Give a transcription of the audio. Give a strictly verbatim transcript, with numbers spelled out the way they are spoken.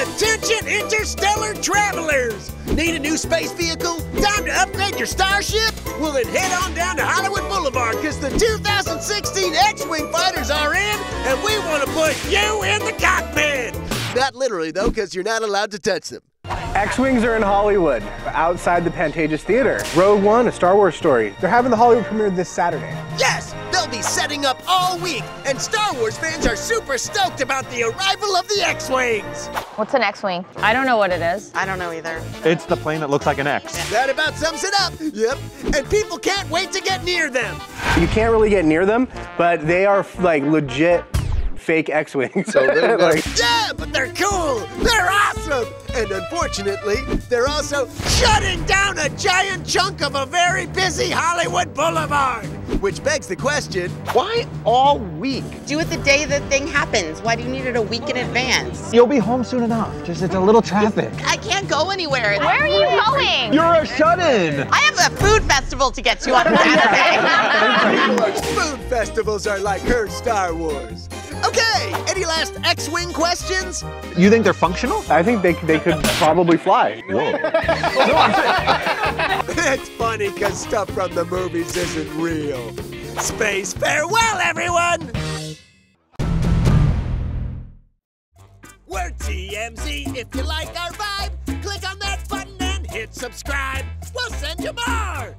Attention, interstellar travelers! Need a new space vehicle? Time to upgrade your starship? Well, then head on down to Hollywood Boulevard, because the two thousand sixteen X-Wing fighters are in, and we want to put you in the cockpit! Not literally, though, because you're not allowed to touch them. X-Wings are in Hollywood, outside the Pantages Theater. Rogue One, a Star Wars story. They're having the Hollywood premiere this Saturday. Yes! They'll be setting up all week, and Star Wars fans are super stoked about the arrival of the X-Wings! What's an X-Wing? I don't know what it is. I don't know either. It's the plane that looks like an X. That about sums it up! Yep. And people can't wait to get near them! You can't really get near them, but they are, like, legit fake X-Wings. So they're like... Yeah, but they're cool! They're awesome! And unfortunately, they're also shutting down a giant chunk of a very busy Hollywood Boulevard. Which begs the question, why all week? Do it the day the thing happens. Why do you need it a week in advance? You'll be home soon enough. Just it's a little traffic. I can't go anywhere. Where are you going? You're a shut-in. I have a food festival to get to on Saturday. Food festivals are like her Star Wars. Okay, any last X-Wing questions? You think they're functional? I think they, they could probably fly. Whoa. No, I'm saying. It's funny because stuff from the movies isn't real. Space farewell, everyone! We're T M Z. If you like our vibe, click on that button and hit subscribe. We'll send you more!